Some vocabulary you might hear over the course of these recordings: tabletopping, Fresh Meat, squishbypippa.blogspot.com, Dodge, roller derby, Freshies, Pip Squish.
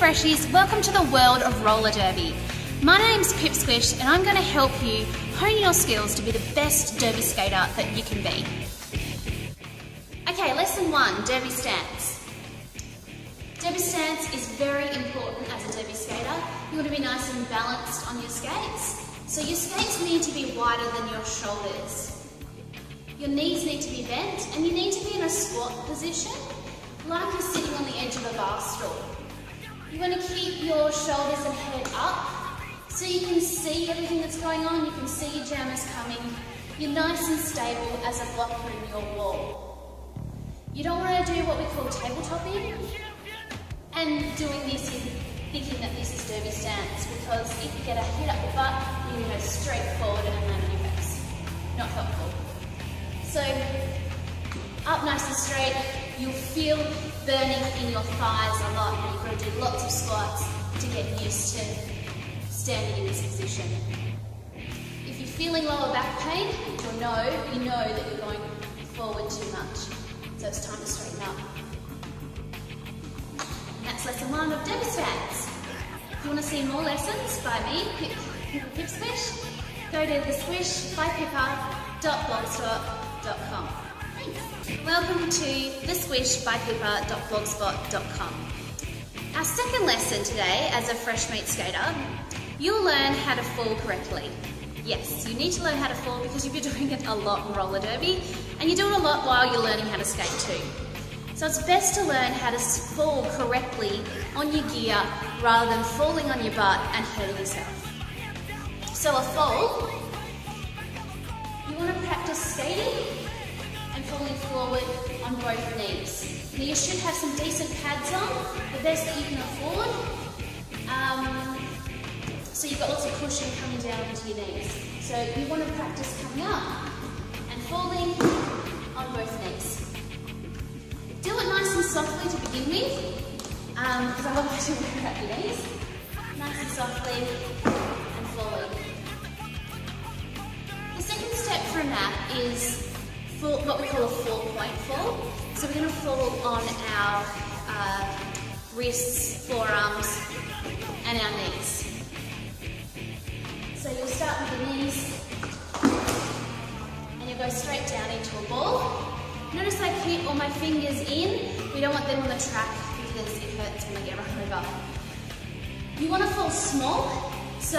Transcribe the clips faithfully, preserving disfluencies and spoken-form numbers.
Freshies, welcome to the world of roller derby. My name's Pip Squish and I'm going to help you hone your skills to be the best derby skater that you can be. Okay, lesson one, derby stance. Derby stance is very important as a derby skater. You want to be nice and balanced on your skates. So your skates need to be wider than your shoulders. Your knees need to be bent and you need to be in a squat position, like you're sitting on the edge of a bar stool. You want to keep your shoulders and head up so you can see everything that's going on, you can see your jam is coming. You're nice and stable as a blocker in your wall. You don't want to do what we call tabletopping and doing this in thinking that this is derby stance, because if you get a hit up the butt, you can go straight forward and land on your face. Not helpful. So, up nice and straight, you'll feel burning in your thighs a lot, and you've got to do lots of squats to get used to standing in this position. If you're feeling lower back pain, you'll know, you know that you're going forward too much, so it's time to straighten up. And that's lesson one of derby stance. If you want to see more lessons by me, Pip, Pip Squish, go to the squish by pippa dot blogspot dot com. Welcome to the squish by pippa dot blogspot dot com. Our second lesson today, as a Fresh Meat skater, you'll learn how to fall correctly. Yes, you need to learn how to fall because you've been doing it a lot in roller derby, and you do it a lot while you're learning how to skate too. So it's best to learn how to fall correctly on your gear rather than falling on your butt and hurting yourself. So a fall, you want to practice skating and falling forward on both knees. Now you should have some decent pads on, the best that you can afford, um, so you've got lots of cushion coming down into your knees. So you want to practice coming up and falling on both knees. Do it nice and softly to begin with, um, because otherwise you'll wear out your knees. Nice and softly and falling. The second step from that is what we call a four-point fall. So we're going to fall on our uh, wrists, forearms and our knees. So you'll start with your knees and you'll go straight down into a ball. Notice I keep all my fingers in. We don't want them on the track because it hurts when I get run over. You want to fall small, so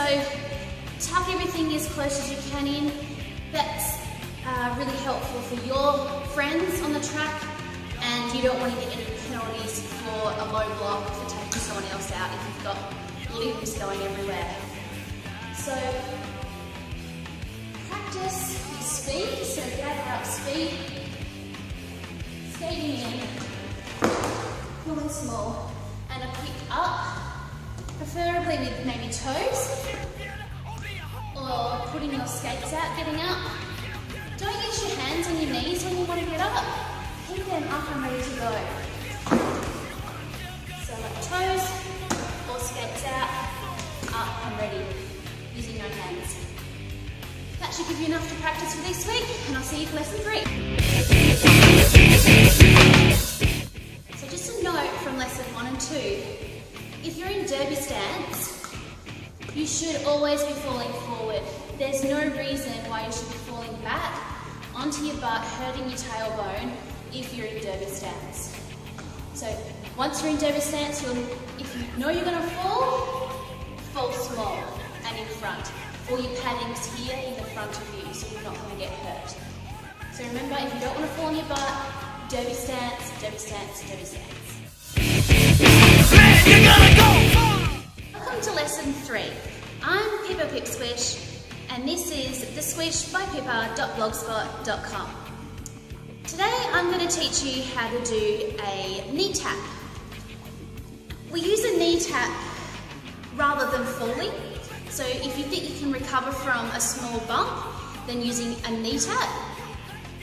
tuck everything as close as you can in. That's Uh, really helpful for your friends on the track, and you don't want to get any penalties for a low block, for taking someone else out if you've got limbs going everywhere. So practice your speed, so gather up speed, skating in, cool and small, and a pick up, preferably with maybe toes, or putting your skates out, getting up. Don't use your hands on your knees when you want to get up. Keep them up and ready to go. So like toes or skates out, up and ready, using your hands. That should give you enough to practice for this week, and I'll see you for lesson three. So just a note from lesson one and two. If you're in derby stance, you should always be falling forward. There's no reason why you should be falling back onto your butt, hurting your tailbone if you're in derby stance. So once you're in derby stance, you'll, if you know you're going to fall, fall small and in front. All your padding's here in the front of you, so you're not going to get hurt. So remember, if you don't want to fall on your butt, derby stance, derby stance, derby stance. Man, you gotta go. Welcome to lesson three. I'm Pippa Pip Squish, and this is the squish by pippa dot blogspot dot com. Today I'm going to teach you how to do a knee tap. We use a knee tap rather than falling, so if you think you can recover from a small bump, then using a knee tap.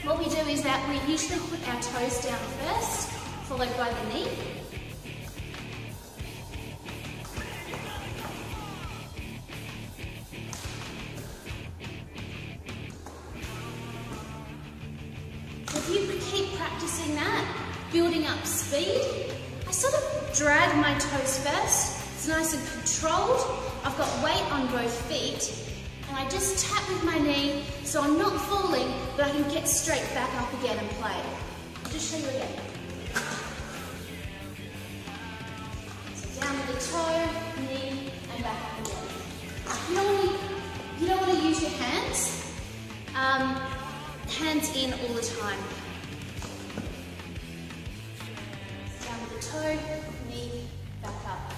What we do is that we usually put our toes down first, followed by the knee. If you keep practicing that, building up speed, I sort of drag my toes first. It's nice and controlled. I've got weight on both feet. And I just tap with my knee so I'm not falling, but I can get straight back up again and play. I'll just show you again. So down with the toe, knee, and back up again. You don't want to, you don't want to use your hands. Um, hands in all the time. Down with the toe, knee, back up.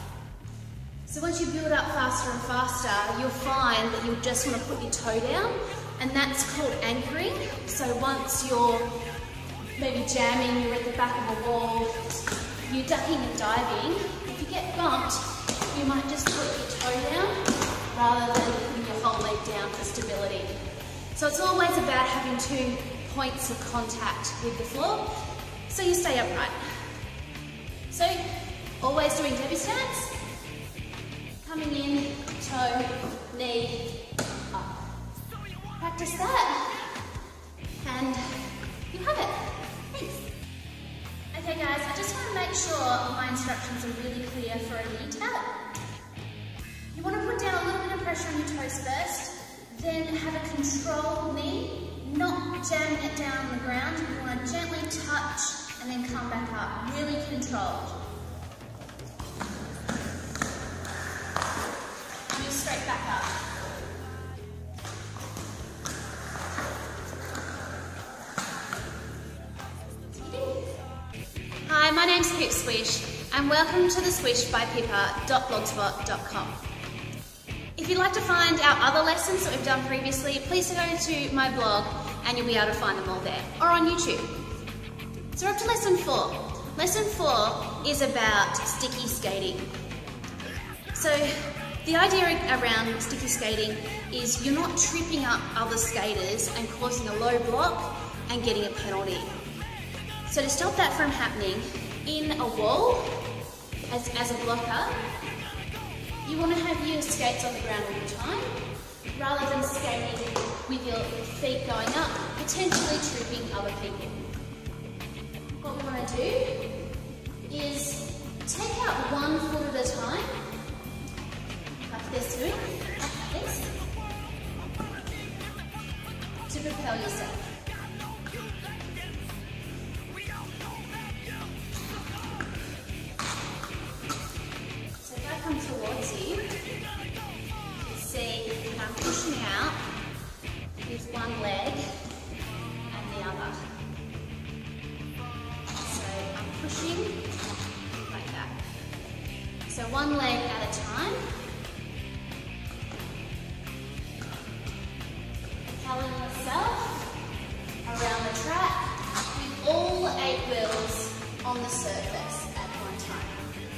So once you build up faster and faster, you'll find that you'll just want to put your toe down, and that's called anchoring. So once you're maybe jamming, you're at the back of a wall, you're ducking and diving, if you get bumped, you might just put your toe down rather than putting your whole leg down for stability. So it's always about having two points of contact with the floor, so you stay upright. So always doing Debbie stance. Coming in, toe, knee, up. Practice that, and you have it. Thanks. Okay guys, I just want to make sure my instructions are really clear for a knee tap. You want to put down a little bit of pressure on your toes first, then have a controlled knee, not jamming it down on the ground. You want to gently touch and then come back up, really controlled. Straight back up. Hi, my name's Pip Squish and welcome to the squish by pippa dot blogspot dot com. If you'd like to find our other lessons that we've done previously, please go to my blog and you'll be able to find them all there, or on YouTube. So we're up to lesson four. Lesson four is about sticky skating. So the idea around sticky skating is you're not tripping up other skaters and causing a low block and getting a penalty. So to stop that from happening, in a wall, as, as a blocker, you want to have your skates on the ground all the time, rather than skating with your feet going up, potentially tripping other people. What we want to do is take out one foot at a time, this room, like this, to propel yourself. So if I come towards you, you can see that I'm pushing out with one leg and the other. So I'm pushing like that. So one leg at a time. On the surface at one time.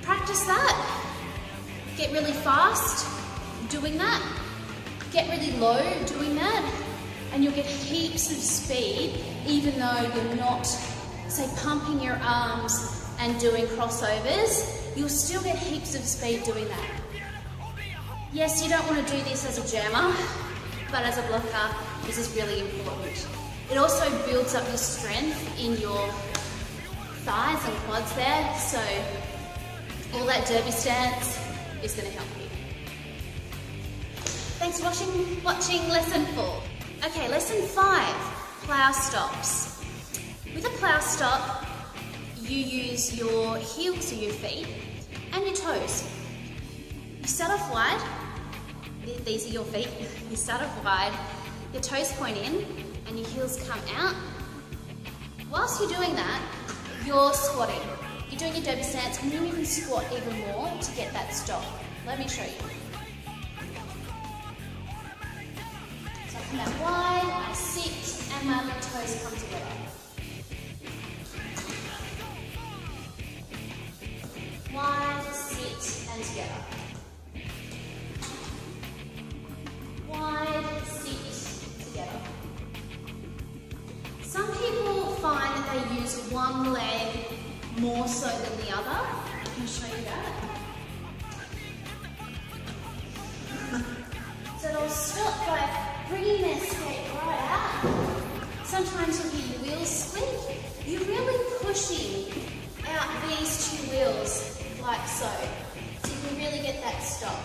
Practice that. Get really fast doing that. Get really low doing that. And you'll get heaps of speed even though you're not, say, pumping your arms and doing crossovers. You'll still get heaps of speed doing that. Yes, you don't want to do this as a jammer, but as a blocker, this is really important. It also builds up your strength in your thighs and quads there, so all that derby stance is going to help you. Thanks for watching, watching lesson four. Okay, lesson five, plow stops. With a plow stop, you use your heels or your feet and your toes. You start off wide, these are your feet, you start off wide, your toes point in, and your heels come out. Whilst you're doing that, you're squatting. You're doing your Derby stance, and then you can squat even more to get that stop. Let me show you. So I come out wide, I sit, and my toes come together. Wide, sit, and together. Wide, sit, together. Some people find that they use one leg more so than the other. I can show you that. So they'll stop by bringing their skate right out. Some sometimes when the wheels squeak, you're really pushing out these two wheels, like so, so you can really get that stop.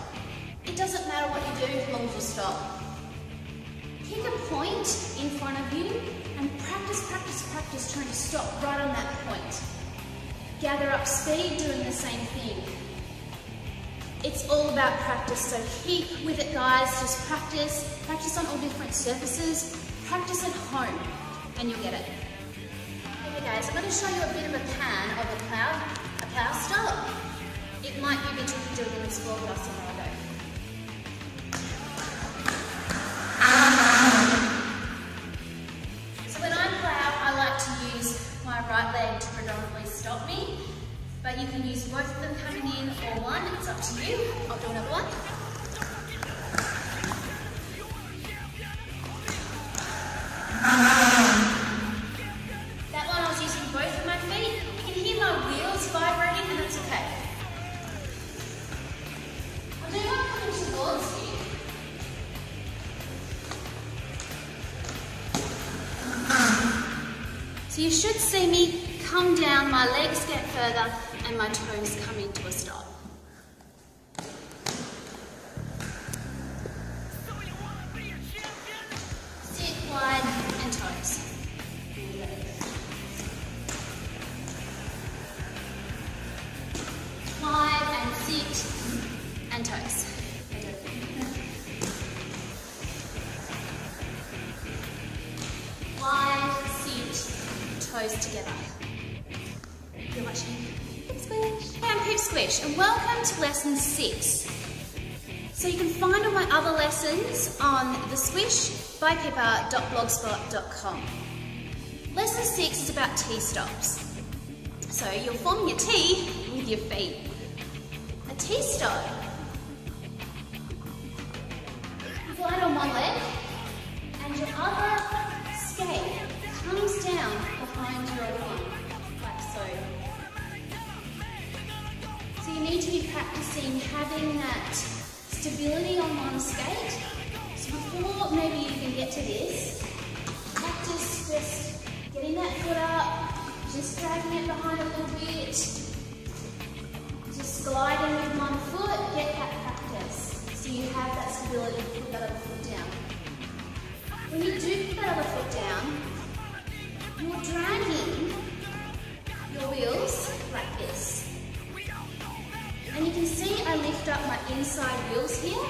It doesn't matter what you do as long as you stop. Pick a point in front of you and practice, practice, practice trying to stop right on that point. Gather up speed doing the same thing. It's all about practice, so keep with it, guys. Just practice, practice on all different surfaces, practice at home, and you'll get it. Okay guys, I'm going to show you a bit of a pan of a plough, a plough stop. It might be a bit tricky doing this vlog, but I'll see how I go. So when I plough, I like to use my right leg to predominantly stop me. But you can use both of them coming in or one, it's up to you. I'll do another one. That one I was using both of my feet. You can hear my wheels vibrating and that's okay. I'm doing one coming towards you. So you should see me come down, my legs get further and my toes come into a stop. So you wanna be a champion? Sit wide and toes. Wide and sit and toes. Wide, sit, toes together. You're watching Pip Squish. Hey, I'm Pip Squish and welcome to lesson six. So you can find all my other lessons on the squish by pippa dot blogspot dot com. Lesson six is about T stops. So you're forming a T with your feet. A T stop. Glide on one leg and your other skate comes down behind your one, like so. So you need to be practicing having that stability on one skate. So before maybe you can get to this, practice just getting that foot up, just dragging it behind a little bit, just gliding with one foot, get that practice. So you have that stability, put that other foot down. When you do put that other foot down, you're dragging your wheels like this. And you can see I lift up my inside wheels here,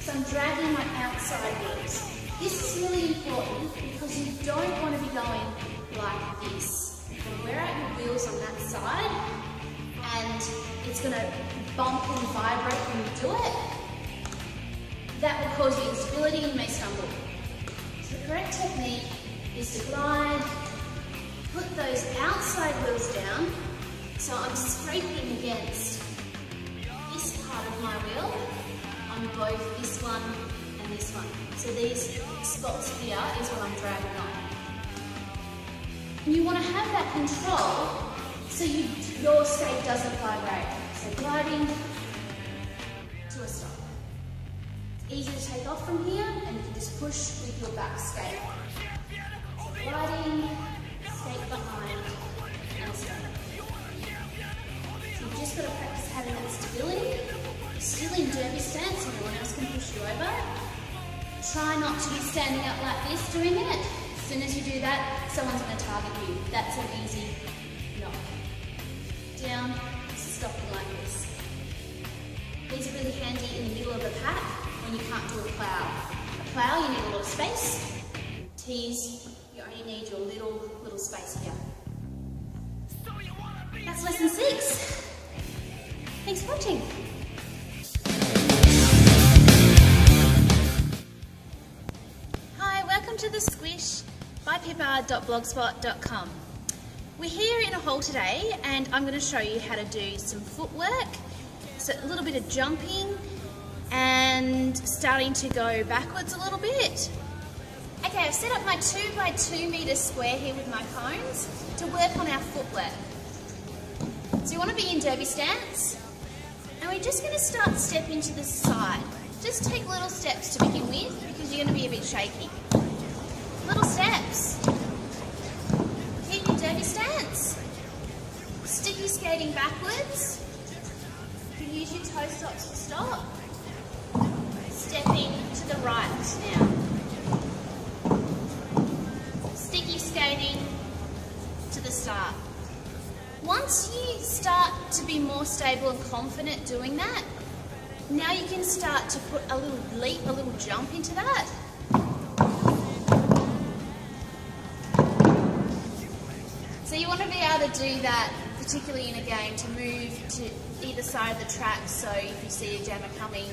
so I'm dragging my outside wheels. This is really important because you don't want to be going like this. You're going to wear out your wheels on that side and it's going to bump and vibrate when you do it. That will cause you instability and you may stumble. So the correct technique is to glide, put those outside wheels down, so I'm scraping against this part of my wheel on both this one and this one. So these spots here is what I'm dragging on. And you want to have that control so you, your skate doesn't vibrate. So gliding to a stop. It's easy to take off from here and you can just push with your back skate. So gliding, skate behind and stop. You've just got to practice having that stability. You're still in derby stance, so no one else can push you over. Try not to be standing up like this doing it. As soon as you do that, someone's going to target you. That's an easy knock. Down, stopping like this. These are really handy in the middle of the pack when you can't do a plough. A plough, you need a lot of space. Tees, you only need your little, little space here. That's lesson six. Thanks for watching. Hi, welcome to the Squish by pippa dot blogspot dot com. We're here in a hall today and I'm going to show you how to do some footwork, so a little bit of jumping and starting to go backwards a little bit. Okay, I've set up my two by two metre square here with my cones to work on our footwork. So you want to be in derby stance, and we're just going to start stepping to the side. Just take little steps to begin with because you're going to be a bit shaky. Little steps. Keep your derby stance. Sticky skating backwards. You use your toe stops to stop. Stepping to the right now. Sticky skating to the start. Once you start to be more stable and confident doing that, now you can start to put a little leap, a little jump into that. So you want to be able to do that, particularly in a game, to move to either side of the track. So if you see a jammer coming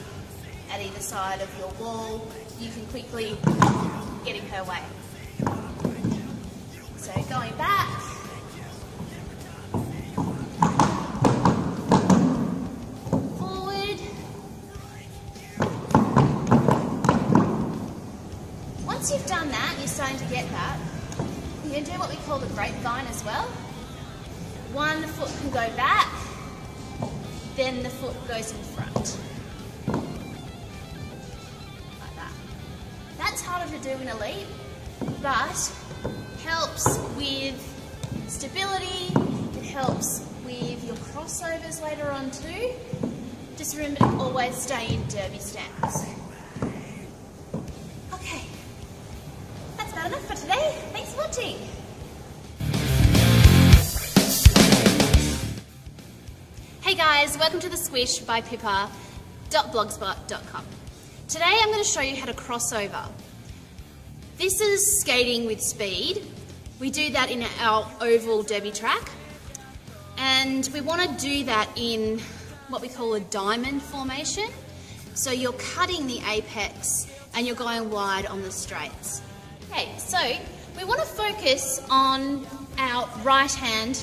at either side of your wall, you can quickly get in her way. So going back. Once you've done that, you're starting to get that, you can do what we call the grapevine as well. One foot can go back, then the foot goes in front. Like that. That's harder to do in a leap, but helps with stability, it helps with your crossovers later on too. Just remember to always stay in derby stance. Enough for today. Thanks for watching. Hey guys, welcome to the Squish by Pippa dot blogspot dot com. Today I'm going to show you how to cross over. This is skating with speed. We do that in our oval derby track, and we want to do that in what we call a diamond formation. So you're cutting the apex and you're going wide on the straights. Okay, so we want to focus on our right hand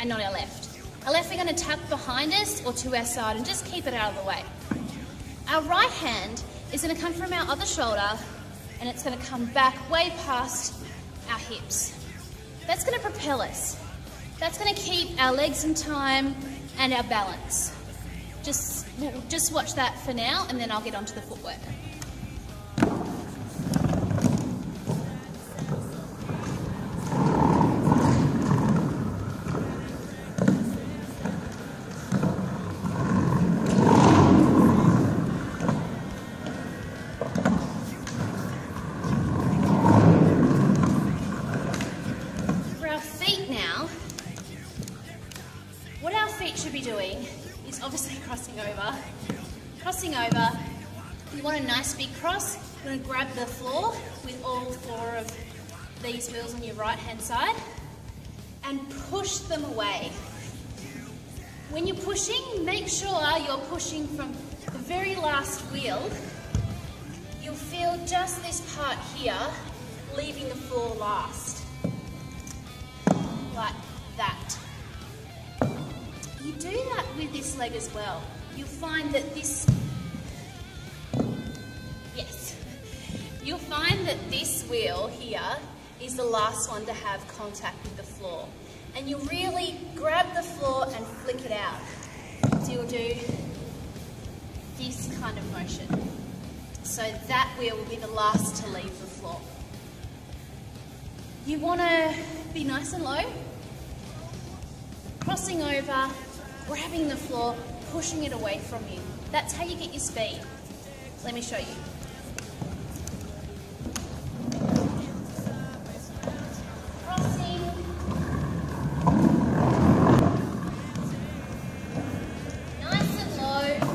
and not our left. Our left we're going to tap behind us or to our side and just keep it out of the way. Our right hand is going to come from our other shoulder and it's going to come back way past our hips. That's going to propel us. That's going to keep our legs in time and our balance. Just, we'll just watch that for now, and then I'll get onto the footwork. What our feet should be doing is obviously crossing over. Crossing over, you want a nice big cross. You're going to grab the floor with all four of these wheels on your right hand side and push them away. When you're pushing, make sure you're pushing from the very last wheel. You'll feel just this part here, leaving the floor last. Like that. You do that with this leg as well. You'll find that this, yes, you'll find that this wheel here is the last one to have contact with the floor. And you really grab the floor and flick it out. So you'll do this kind of motion. So that wheel will be the last to leave the floor. You want to be nice and low, crossing over, grabbing the floor, pushing it away from you. That's how you get your speed. Let me show you. Crossing. Nice and low.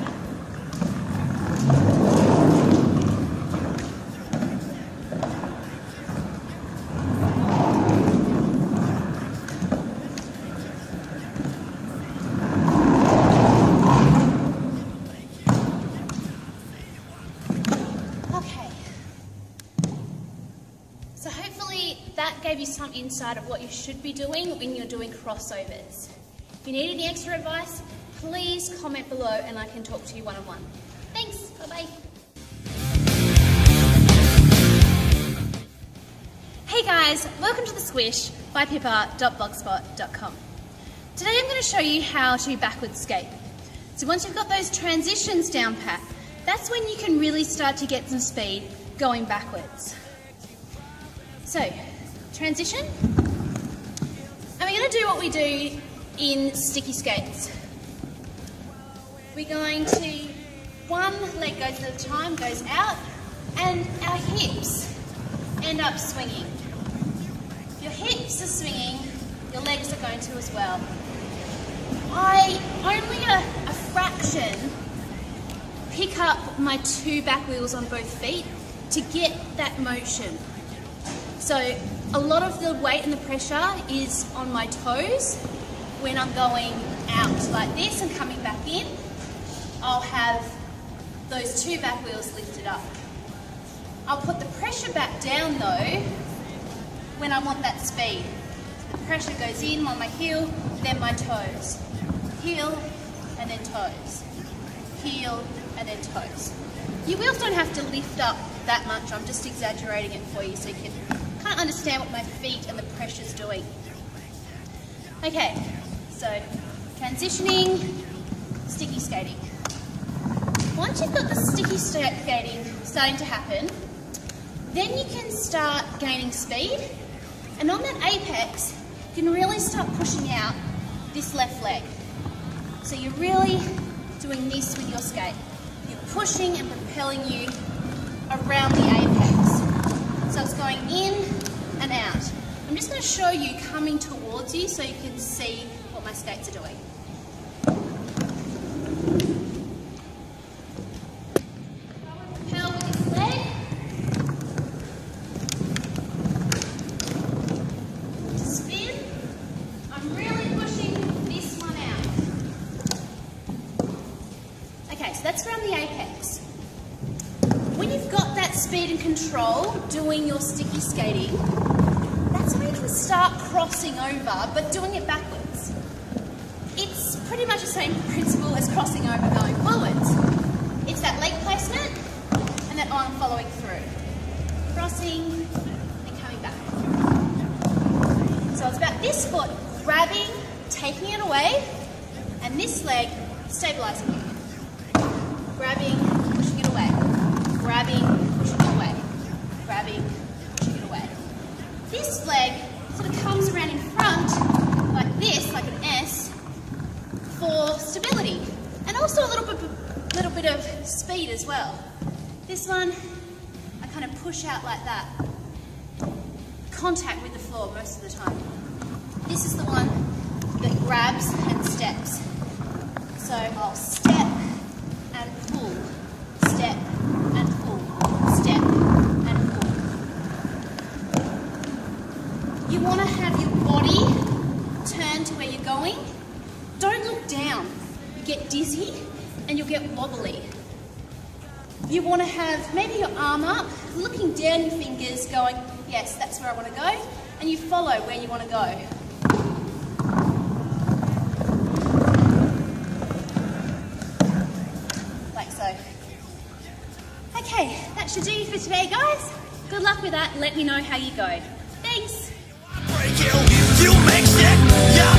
That gave you some insight of what you should be doing when you're doing crossovers. If you need any extra advice, please comment below and I can talk to you one-on-one. Thanks, bye-bye. Hey guys, welcome to the Squish by Pippa dot blogspot dot com. Today I'm going to show you how to backwards skate. So once you've got those transitions down pat, that's when you can really start to get some speed going backwards. So So, transition. And we're going to do what we do in sticky skates. We're going to, one leg goes at a time, goes out, and our hips end up swinging. Your hips are swinging, your legs are going to as well. I only a, a fraction pick up my two back wheels on both feet to get that motion. So a lot of the weight and the pressure is on my toes. When I'm going out like this and coming back in, I'll have those two back wheels lifted up. I'll put the pressure back down though when I want that speed. The pressure goes in on my heel, then my toes. Heel and then toes. Heel and then toes. Your wheels don't have to lift up that much, I'm just exaggerating it for you so you can kind of understand what my feet and the pressure's doing. Okay, so transitioning, sticky skating. Once you've got the sticky skating starting to happen, then you can start gaining speed, and on that apex, you can really start pushing out this left leg. So you're really doing this with your skate. You're pushing and propelling you around the apex. So it's going in and out. I'm just going to show you coming towards you so you can see what my skates are doing. Control doing your sticky skating, that's when you can start crossing over but doing it backwards. It's pretty much the same principle as crossing over going forwards. It's that leg placement and that arm following through. Crossing and coming back. So it's about this foot grabbing, taking it away, and this leg stabilising you. Grabbing, pushing it away. Grabbing, grabbing, pushing it away. This leg sort of comes around in front like this, like an S, for stability and also a little bit, little bit of speed as well. This one, I kind of push out like that. Contact with the floor most of the time. This is the one that grabs and steps. So I'll step and pull, step and pull, step. You want to have your body turn to where you're going. Don't look down. You get dizzy and you'll get wobbly. You want to have maybe your arm up, looking down your fingers, going, yes, that's where I want to go, and you follow where you want to go. Like so. Okay, that should do you for today, guys. Good luck with that. Let me know how you go. Thanks. You, you make sick, yeah.